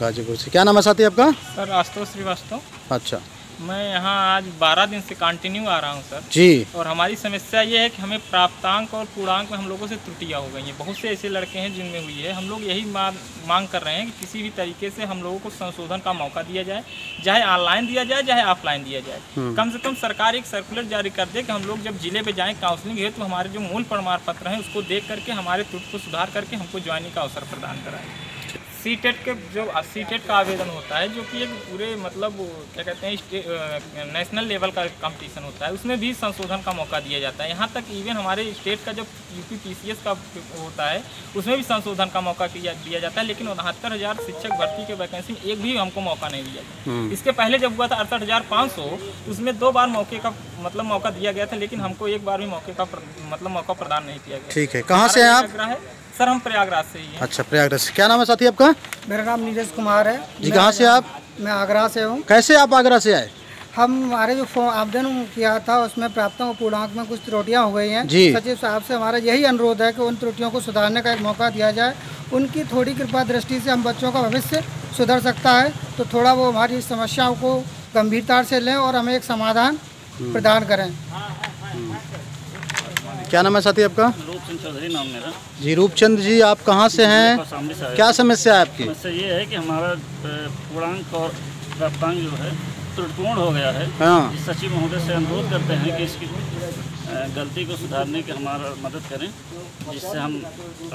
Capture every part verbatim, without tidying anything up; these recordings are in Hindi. गाजीपुर से। क्या नाम है साथी आपका? सर आशुतोष श्रीवास्तव। अच्छा, मैं यहाँ आज बारह दिन से कंटिन्यू आ रहा हूँ सर जी। और हमारी समस्या ये है कि हमें प्राप्तांक और पूर्णांक में हम लोगों से त्रुटियाँ हो गई हैं। बहुत से ऐसे लड़के हैं जिनमें हुई है। हम लोग यही मांग कर रहे हैं कि किसी भी तरीके से हम लोगों को संशोधन का मौका दिया जाए, चाहे ऑनलाइन दिया जाए चाहे ऑफलाइन दिया जाए। कम से कम सरकार एक सर्कुलर जारी कर दे कि हम लोग जब जिले पर जाएँ काउंसलिंग है तो हमारे जो मूल प्रमाण पत्र हैं उसको देख करके हमारे त्रुटि को सुधार करके हमको ज्वाइनिंग का अवसर प्रदान कराए। सी टेट के जो सी टेट का आवेदन होता है जो कि एक पूरे मतलब क्या कहते हैं नेशनल लेवल का कंपटीशन होता है, उसमें भी संशोधन का मौका दिया जाता है। यहाँ तक इवन हमारे स्टेट का जब यूपी पीसीएस का होता है उसमें भी संशोधन का मौका दिया जाता है। लेकिन उनहत्तर हज़ार शिक्षक भर्ती के वैकेंसी एक भी हमको मौका नहीं दिया जाता। इसके पहले जब हुआ था अड़सठ हज़ार पाँच सौ उसमें दो बार मौके का मतलब मौका दिया गया था, लेकिन हमको एक बार भी मौके का मतलब मौका प्रदान नहीं किया गया। ठीक है, कहाँ से आप? सर हम प्रयागराज से ही हैं। अच्छा, प्रयागराज से। क्या नाम है साथी आपका? मेरा नाम नीरज कुमार है जी। कहाँ से आप? मैं आगरा से हूँ। कैसे आप आगरा से आए? हम हमारे जो फॉर्म आवेदन किया था उसमें प्राप्तांक पूर्णांक में कुछ त्रुटियाँ हो गई हैं जी। सचिव साहब से हमारा यही अनुरोध है कि उन त्रुटियों को सुधारने का एक मौका दिया जाए। उनकी थोड़ी कृपा दृष्टि से हम बच्चों का भविष्य सुधर सकता है, तो थोड़ा वो हमारी समस्याओं को गंभीरता से लें और हमें एक समाधान प्रदान करें। क्या नाम है साथी आपका? रूपचंद चौधरी नाम मेरा जी। रूपचंद जी, आप कहाँ से हैं? क्या समस्या है आपकी? समस्या ये है कि हमारा पूर्णांक और प्राप्तांक जो है त्रुटिपूर्ण हो गया है। हाँ। सचिव महोदय से अनुरोध करते हैं कि इसकी गलती को सुधारने की हमारा मदद करें जिससे हम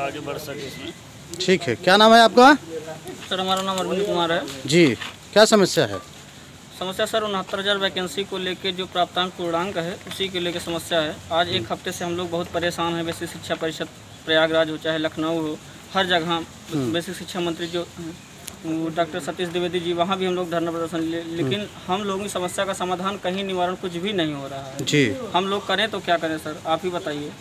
आगे बढ़ सकें इसमें। ठीक है, क्या नाम है आपका? सर हमारा नाम अरविंद कुमार है जी। क्या समस्या है? समस्या सर उनहत्तर हज़ार वैकेंसी को लेके जो प्राप्तांक पूर्णांक है उसी के लेके समस्या है। आज एक हफ्ते से हम लोग बहुत परेशान हैं। वैसे शिक्षा परिषद प्रयागराज हो चाहे लखनऊ हो, हर जगह वैसे शिक्षा मंत्री जो डॉक्टर सतीश द्विवेदी जी वहाँ भी हम लोग धरना प्रदर्शन लिए, लेकिन हम लोगों की समस्या का समाधान कहीं निवारण कुछ भी नहीं हो रहा है जी। हम लोग करें तो क्या करें सर, आप ही बताइए।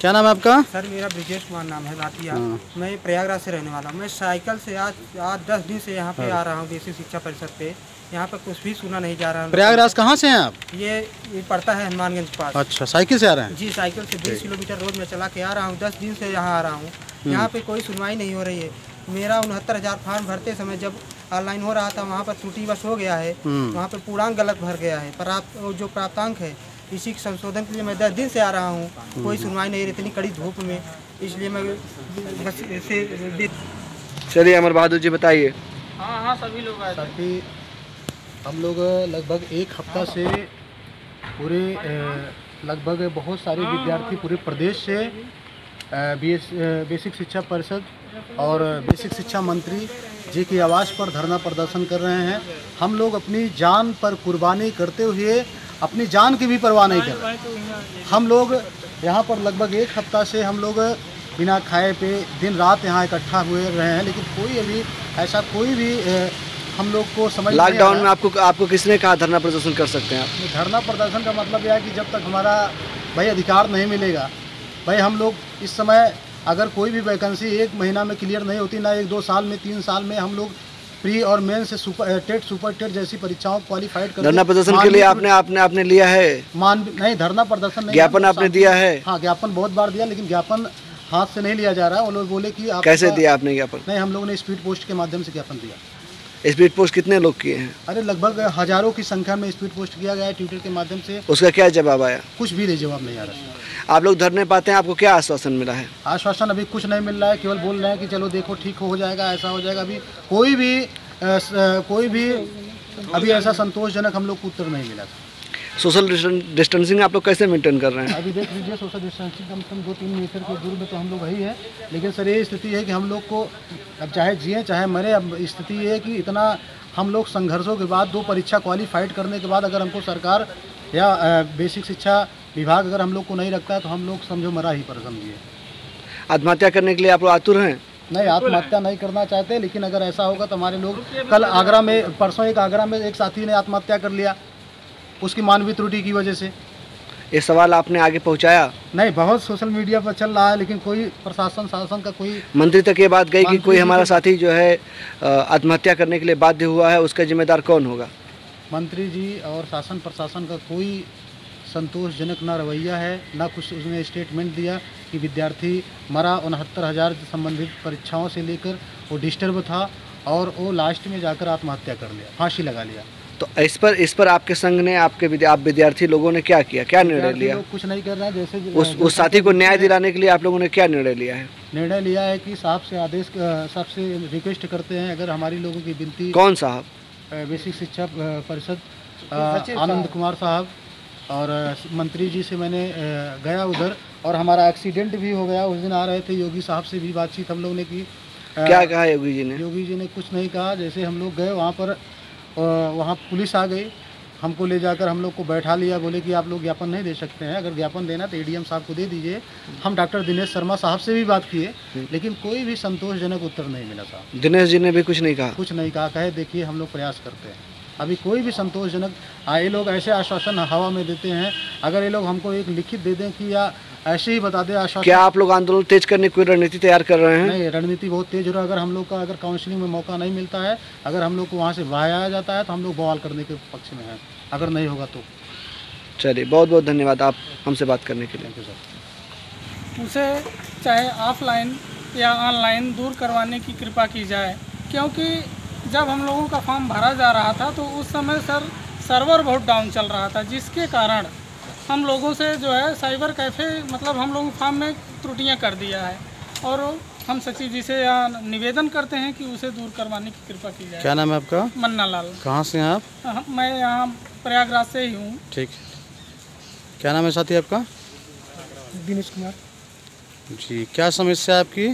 क्या नाम है आपका? सर मेरा ब्रिजेश कुमार नाम है लातिया। मैं प्रयागराज से रहने वाला हूँ। मैं साइकिल से आज आज दस दिन से यहाँ पे आ रहा हूँ। देसी शिक्षा परिषद पे यहाँ पे कुछ भी सुना नहीं जा रहा है। प्रयागराज कहाँ से हैं आप? ये, ये पड़ता है हनुमानगंज के पास। अच्छा, साइकिल से आ रहे हैं जी। साइकिल से बीस किलोमीटर रोज में चला के आ रहा हूँ। दस दिन से यहाँ आ रहा हूँ, यहाँ पे कोई सुनवाई नहीं हो रही है। मेरा उनहत्तर हज़ार फॉर्म भरते समय जब ऑनलाइन हो रहा था वहाँ पर त्रुटि बस हो गया है, वहाँ पर पूर्णांक गलत भर गया है। पर आप जो प्राप्तांक है इसी के संशोधन के लिए मैं दस दिन से आ रहा हूँ, कोई सुनवाई नहीं रही इतनी कड़ी धूप में, इसलिए मैं बस ऐसे। चलिए अमर बहादुर जी बताइए। हाँ हाँ सभी लोग आए थे। हम लोग लगभग एक हफ्ता से पूरे लगभग बहुत सारे विद्यार्थी पूरे प्रदेश से बीएस बेसिक शिक्षा परिषद और बेसिक शिक्षा मंत्री जी की आवाज़ पर धरना प्रदर्शन कर रहे हैं। हम लोग अपनी जान पर कुर्बानी करते हुए अपनी जान की भी परवाह नहीं कर रहे। हम लोग यहाँ पर लगभग एक हफ्ता से हम लोग बिना खाए पे दिन रात यहाँ इकट्ठा हुए रहे हैं, लेकिन कोई अभी ऐसा कोई भी हम लोग को समझ नहीं। लॉकडाउन में आपको आपको किसने कहा धरना प्रदर्शन कर सकते हैं आप? धरना प्रदर्शन का मतलब यह है कि जब तक हमारा भाई अधिकार नहीं मिलेगा, भाई हम लोग इस समय अगर कोई भी वैकेंसी एक महीना में क्लियर नहीं होती, ना एक दो साल में तीन साल में, हम लोग प्री और मेन से सुपर टेट सुपर टेट जैसी परीक्षाओं क्वालिफाइड कर। धरना प्रदर्शन के लिए आपने आपने आपने लिया है मान नहीं धरना प्रदर्शन नहीं ज्ञापन आपने दिया है? हाँ, ज्ञापन बहुत बार दिया, लेकिन ज्ञापन हाथ से नहीं लिया जा रहा है। वो लोग बोले कि आप कैसे दिया आपने ज्ञापन? नहीं, हम लोगों ने स्पीड पोस्ट के माध्यम से ज्ञापन दिया। स्पीड पोस्ट कितने लोग किए हैं? अरे लगभग हजारों की संख्या में स्पीड पोस्ट किया गया है ट्विटर के माध्यम से। उसका क्या जवाब आया? कुछ भी नहीं जवाब नहीं आ रहा। आप लोग धरने पाते हैं, आपको क्या आश्वासन मिला है? आश्वासन अभी कुछ नहीं मिल रहा है, केवल बोल रहे हैं कि चलो देखो ठीक हो जाएगा, ऐसा हो जाएगा। अभी कोई भी आ, कोई भी अभी ऐसा संतोषजनक हम लोग को उत्तर नहीं मिला। सोशल डिस्टेंसिंग आप लोग कैसे मेंटेन कर रहे हैं? अभी देख लीजिए, सोशल डिस्टेंसिंग कम से कम दो तीन मीटर के दूर में तो हम लोग वही है, लेकिन सर ये स्थिति है कि हम लोग को अब चाहे जिए चाहे मरे, अब स्थिति ये है कि इतना हम लोग संघर्षों के बाद दो परीक्षा क्वालिफाइड करने के बाद अगर हमको सरकार या बेसिक शिक्षा विभाग अगर हम लोग को नहीं रखता है तो हम लोग समझो मरा ही पर समझिए। आत्महत्या करने के लिए आप लोग आतुर हैं? नहीं, आत्महत्या नहीं करना चाहते, लेकिन अगर ऐसा होगा तो हमारे लोग कल आगरा में परसों एक आगरा में एक साथी ने आत्महत्या कर लिया उसकी मानवीय त्रुटि की वजह से। ये सवाल आपने आगे पहुंचाया? नहीं, बहुत सोशल मीडिया पर चल रहा है, लेकिन कोई प्रशासन शासन का कोई मंत्री तक ये बात गई कि कोई हमारा साथी जो है आत्महत्या करने के लिए बाध्य हुआ है, उसका जिम्मेदार कौन होगा? मंत्री जी और शासन प्रशासन का कोई संतोषजनक ना रवैया है, ना कुछ उसने स्टेटमेंट दिया कि विद्यार्थी मरा उनहत्तर हज़ार संबंधित परीक्षाओं से लेकर वो डिस्टर्ब था और वो लास्ट में जाकर आत्महत्या कर लिया, फांसी लगा लिया। तो इस पर इस पर आपके संघ ने, आपके विद्यार्थी आप विद्यार्थी लोगों ने क्या किया, क्या निर्णय लिया? कुछ नहीं कर रहा है। जैसे उस, उस साथी को न्याय दिलाने के लिए आप लोगों ने क्या निर्णय लिया है? निर्णय लिया है कि साहब से आदेश, साहब से रिक्वेस्ट करते हैं अगर हमारी लोगों की विनती। कौन साहब? बेसिक शिक्षा परिषद आनंद कुमार साहब। और मंत्री जी से मैंने गया उधर, और हमारा एक्सीडेंट भी हो गया उस दिन आ रहे थे। योगी साहब से भी बातचीत हम लोग ने की। क्या कहा योगी जी ने? योगी जी ने कुछ नहीं कहा। जैसे हम लोग गए वहाँ पर, वहाँ पुलिस आ गई, हमको ले जाकर हम लोग को बैठा लिया। बोले कि आप लोग ज्ञापन नहीं दे सकते हैं, अगर ज्ञापन देना तो एडीएम साहब को दे दीजिए। हम डॉक्टर दिनेश शर्मा साहब से भी बात किए, लेकिन कोई भी संतोषजनक उत्तर नहीं मिला साहब। दिनेश जी ने भी कुछ नहीं कहा? कुछ नहीं कहा। कहे देखिए हम लोग प्रयास करते हैं, अभी कोई भी संतोषजनक। ये लोग ऐसे आश्वासन हवा में देते हैं, अगर ये लोग हमको एक लिखित दे दें कि या ऐसे ही बता दें आश्वासन। क्या आप लोग आंदोलन तेज करने की कोई रणनीति तैयार कर रहे हैं? नहीं, रणनीति बहुत तेज हो रहा है। अगर हम लोग का अगर काउंसलिंग में मौका नहीं मिलता है, अगर हम लोग को वहाँ से बहाया जाता है, तो हम लोग बवाल करने के पक्ष में हैं, अगर नहीं होगा तो। चलिए, बहुत बहुत धन्यवाद आप हमसे बात करने के लिए। Thank you sir. उसे चाहे ऑफलाइन या ऑनलाइन दूर करवाने की कृपा की जाए, क्योंकि जब हम लोगों का फॉर्म भरा जा रहा था तो उस समय सर सर्वर बहुत डाउन चल रहा था, जिसके कारण हम लोगों से जो है साइबर कैफ़े, मतलब हम लोग फॉर्म में त्रुटियां कर दिया है। और हम सचिव जी से निवेदन करते हैं कि उसे दूर करवाने की कृपा की जाए। क्या नाम है आपका? मन्ना लाल। कहाँ से हैं आप? मैं यहाँ प्रयागराज से ही हूँ। ठीक। क्या नाम है साथी आपका? दिनेश कुमार जी। क्या समस्या है आपकी?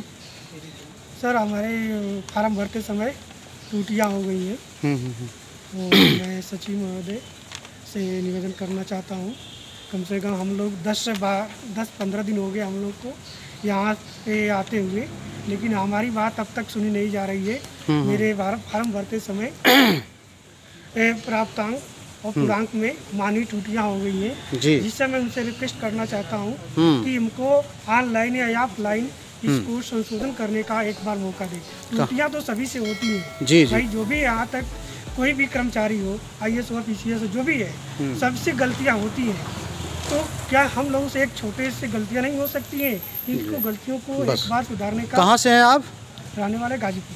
सर हमारे फार्म भरते समय टूटियाँ हो गई है। तो मैं सचिव महोदय से निवेदन करना चाहता हूँ, कम से कम हम लोग दस से बारह दस पंद्रह दिन हो गए हम लोग को यहाँ पे आते हुए, लेकिन हमारी बात अब तक सुनी नहीं जा रही है। मेरे फार्म भरते समय प्राप्तांक और पूर्णांक में मानवीय टूटियाँ हो गई हैं, जिससे मैं उनसे रिक्वेस्ट करना चाहता हूँ कि इनको ऑनलाइन या ऑफलाइन इसको संशोधन करने का एक बार मौका दें। टूटियाँ तो सभी से होती हैं भाई, जो भी यहाँ तक कोई भी कर्मचारी हो, आई एस हो, पी सी एस हो, जो भी है, सबसे गलतियाँ होती हैं। तो क्या हम लोगों से एक छोटे से गलतियां नहीं हो सकती हैं? इनको गलतियों को एक बार सुधारने का। कहाँ से हैं आप? रहने वाले गाजीपुर।